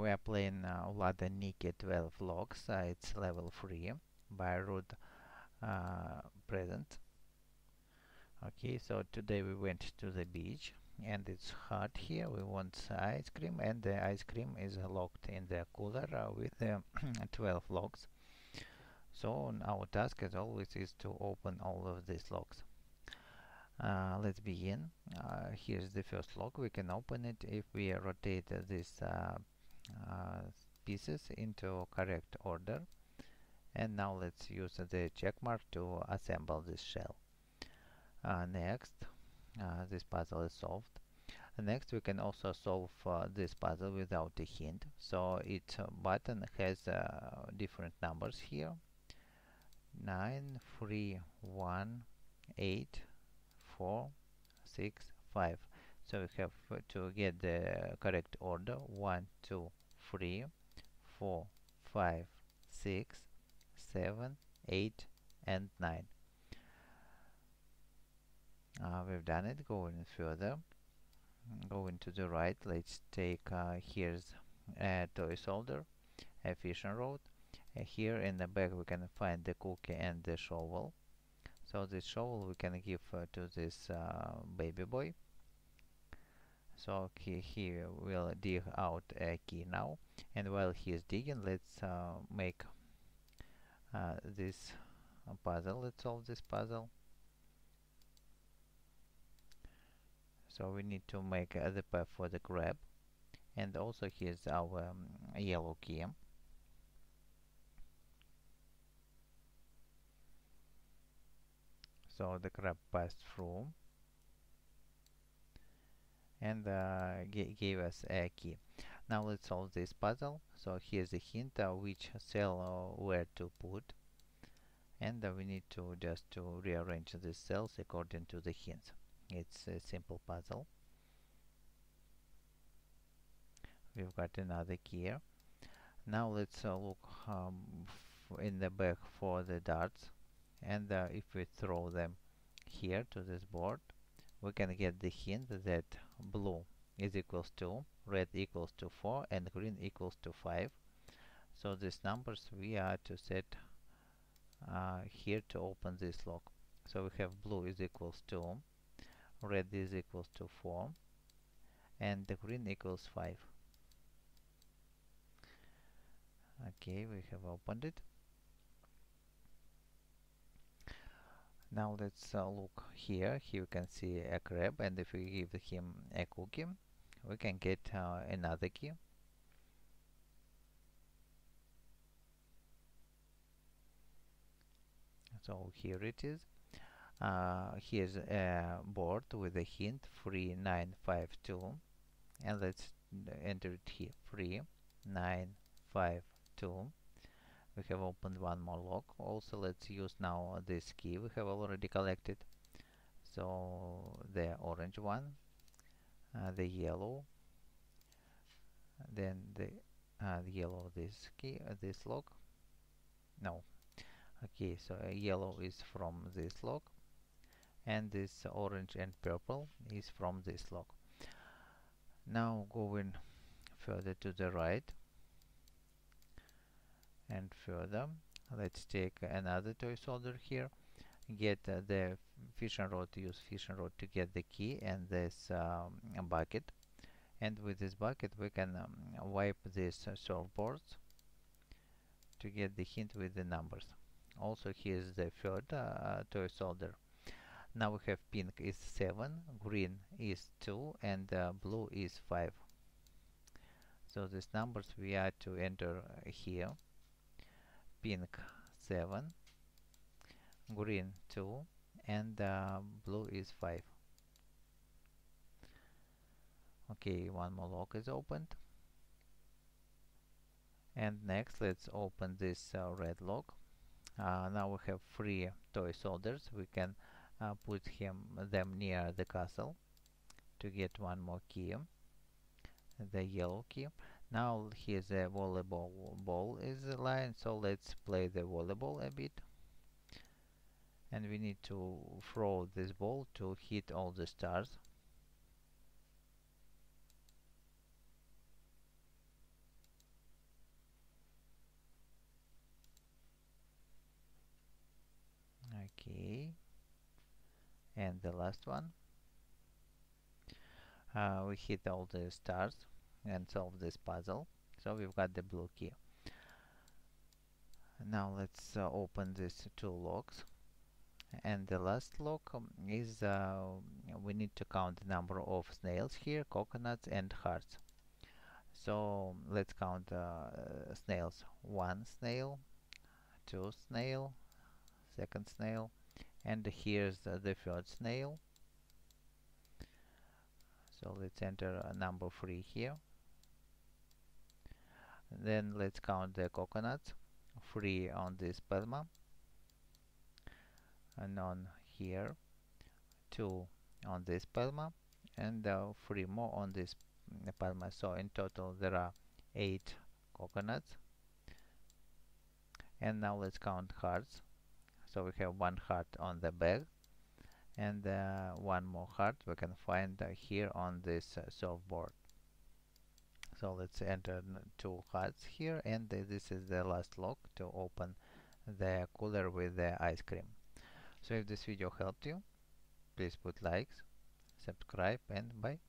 We are playing Vlada Niki 12 Locks. It's level 3 by RUD Present. Okay, so today we went to the beach and it's hot here. We want ice cream, and the ice cream is locked in the cooler with 12 locks. So our task, as always, is to open all of these locks. Let's begin. Here's the first lock. We can open it if we rotate these pieces into correct order. And now let's use the check mark to assemble this shell. Next, this puzzle is solved. Next, we can also solve this puzzle without a hint. So each button has different numbers here: 9, 3, 1, 8, 4, 6, 5. So we have to get the correct order: 1, 2, 3, 4, 5, 6, 7, 8, and 9. We've done it. Going further, going to the right, let's take here's a toy solder, a fishing rod. Here in the back we can find the cookie and the shovel. So this shovel we can give to this baby boy. So he will dig out a key now, and while he is digging, let's make this puzzle. Let's solve this puzzle. So we need to make the path for the crab, and also here's our yellow key. So the crab passed through and gave us a key. Now let's solve this puzzle. So here's a hint which cell where to put, and we need to just to rearrange the cells according to the hints. It's a simple puzzle. We've got another key. Now let's look in the back for the darts, and if we throw them here to this board, we can get the hint that blue is equals to, red equals to 4, and green equals to 5. So these numbers we are to set here to open this lock. So we have blue is equals to, red is equals to 4, and the green equals 5. Okay, we have opened it. Now let's look here. Here you can see a crab, and if we give him a cookie, we can get another key. So here it is. Here's a board with a hint 3952, and let's enter it here, 3952. We have opened one more lock. Also let's use now this key we have already collected. So the orange one, the yellow, then the yellow, this key, this lock, no, okay, so yellow is from this lock, and this orange and purple is from this lock. Now going further to the right and further, let's take another toy solder here, get the fishing rod, use fishing rod to get the key and this bucket, and with this bucket we can wipe these surfboards to get the hint with the numbers. Also here's the third toy solder. Now we have pink is 7, green is 2, and blue is 5. So these numbers we are to enter here. Pink 7, green 2, and blue is 5. Okay, one more lock is opened. And next let's open this red lock. Now we have 3 toy solders. We can put them near the castle to get one more key, the yellow key. Now here's a volleyball ball is the line, so let's play the volleyball a bit, and we need to throw this ball to hit all the stars. Okay. And the last one. We hit all the stars and solve this puzzle. So we've got the blue key. Now let's open these two locks. And the last lock is we need to count the number of snails here, coconuts and hearts. So let's count snails. One snail, two snail, second snail, and here's the third snail. So let's enter number 3 here. Then let's count the coconuts. 3 on this palma, and on here, 2 on this palma, and 3 more on this palma. So in total there are 8 coconuts. And now let's count hearts. So we have 1 heart on the bag, and 1 more heart we can find here on this softboard. So let's enter 2 hearts here, and this is the last lock to open the cooler with the ice cream. So if this video helped you, please put likes, subscribe, and bye.